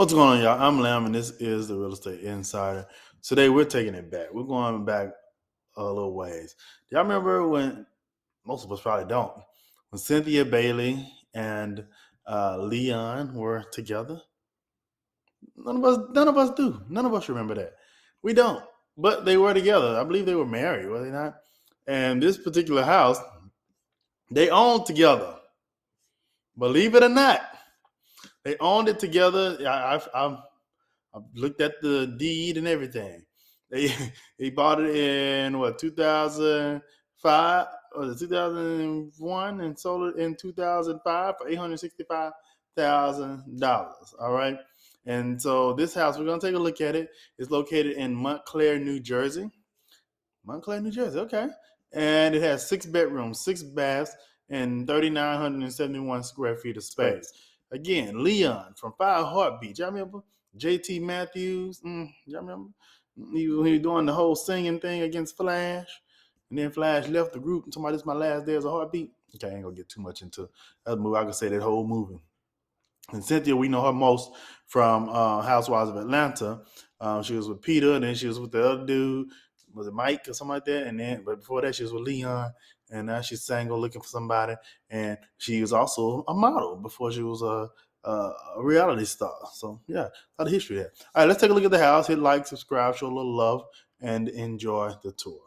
What's going on, y'all? I'm Lam, and this is The Real Estate Insider. Today, we're taking it back. We're going back a little ways. Y'all remember when, most of us probably don't, when Cynthia Bailey and Leon were together? None of us do. None of us remember that. We don't. But they were together. I believe they were married, were they not? And this particular house, they owned together. Believe it or not. They owned it together. I've looked at the deed and everything. They bought it in, 2005 or 2001 and sold it in 2005 for $865,000, all right? And so this house, we're going to take a look at it. It's located in Montclair, New Jersey. Montclair, New Jersey, okay. And it has 6 bedrooms, 6 baths, and 3,971 square feet of space. Again, Leon from Five Heartbeats. Y'all remember JT Matthews? Y'all remember he was doing the whole singing thing against Flash, and then Flash left the group and told me, "This is my last day as a heartbeat." Okay, I ain't gonna get too much into that movie. I could say that whole movie. And Cynthia, we know her most from Housewives of Atlanta. She was with Peter, and then she was with the other dude, was it Mike or something like that? And then, but before that, she was with Leon. And now she's single, looking for somebody. And she was also a model before she was a reality star. So, yeah, a lot of history there. All right, let's take a look at the house. Hit like, subscribe, show a little love, and enjoy the tour.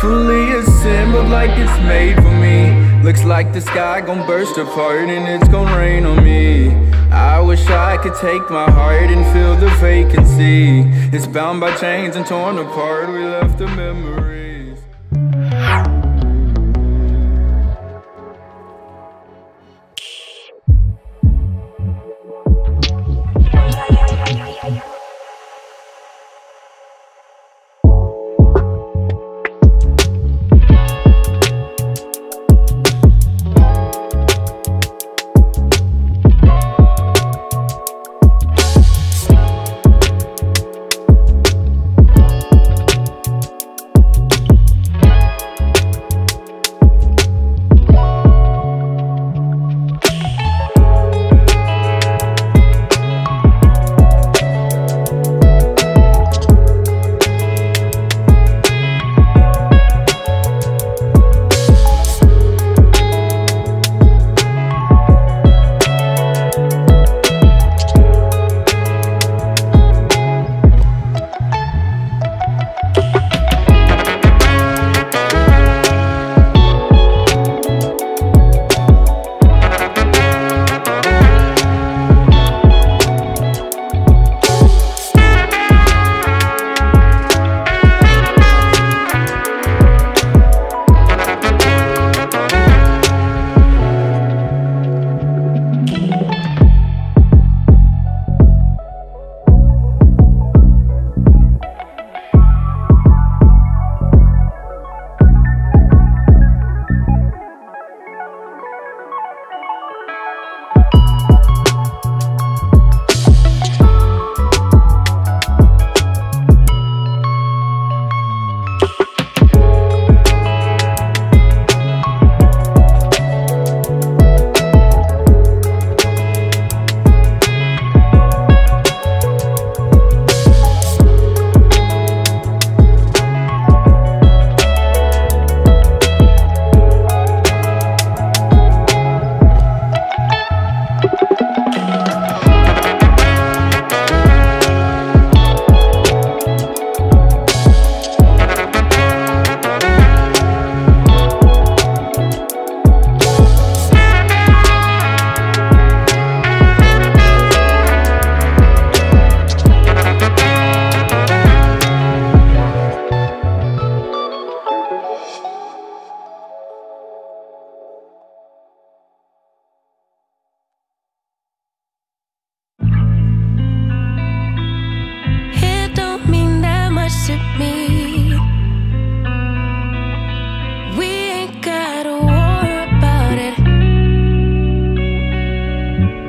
Fully assembled like it's made for me. Looks like the sky gon' burst apart and it's gon' rain on me. I wish I could take my heart and fill the vacancy. It's bound by chains and torn apart, we left the memories.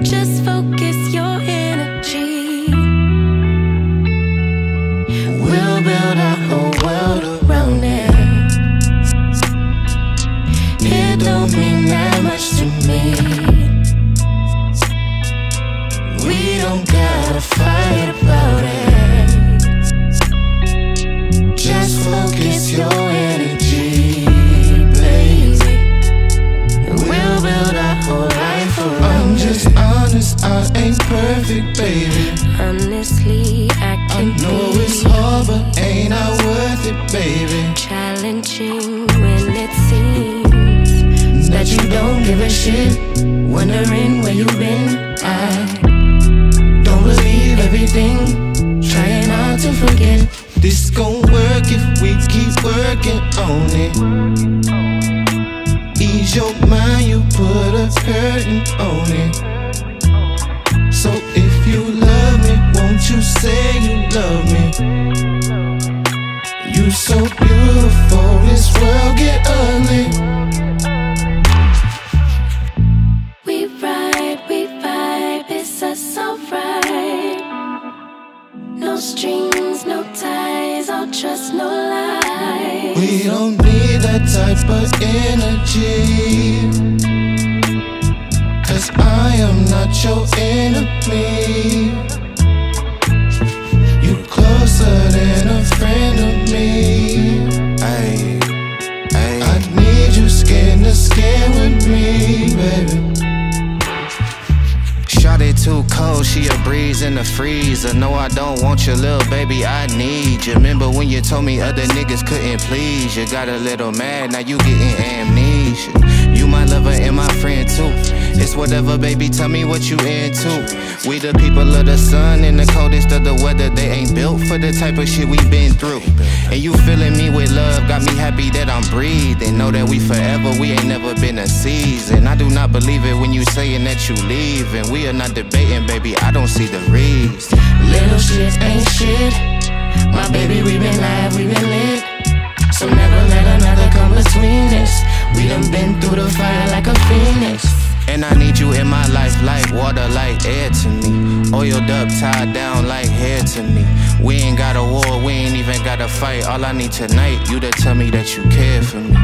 Just focus your energy. Honest, I ain't perfect, baby. Honestly, I know it's hard, but ain't I worth it, baby? Challenging when it seems that you don't give a shit. Wondering where you been. I don't believe everything, trying not to forget. This gon' work if we keep working on it. Ease your mind, you put a curtain on it. So if you love me, won't you say you love me? You so beautiful, this world get ugly. Just no lies. We don't need that type of energy, 'cause I am not your enemy. You're closer than a friend of me. I need you skin to skin with me, baby. Shawty too cold, she a breeze in the freezer. No, I don't want your little baby, I need you. Remember when you told me other niggas couldn't please you? Got a little mad, now you getting amnesia. You my lover and my friend too. It's whatever, baby, tell me what you into. We the people of the sun in the coldest of the weather. They ain't built for the type of shit we been through. And you filling me with love, got me happy that I'm breathing. Know that we forever, we ain't never been a season. I do not believe it when you saying that you leaving. We not debating, baby, I don't see the reason. Little shit ain't shit. My baby, we been live, we been lit. So never let another come between us. We done been through the fire like a phoenix. And I need you in my life like water, like air to me. Oiled up, tied down like hair to me. We ain't got a war, we ain't even got a fight. All I need tonight, you to tell me that you care for me.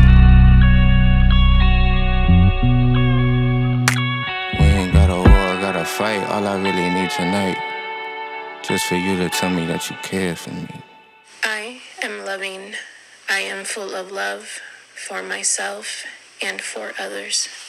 Fight, all I really need tonight, just for you to tell me that you care for me. I am loving. I am full of love for myself and for others.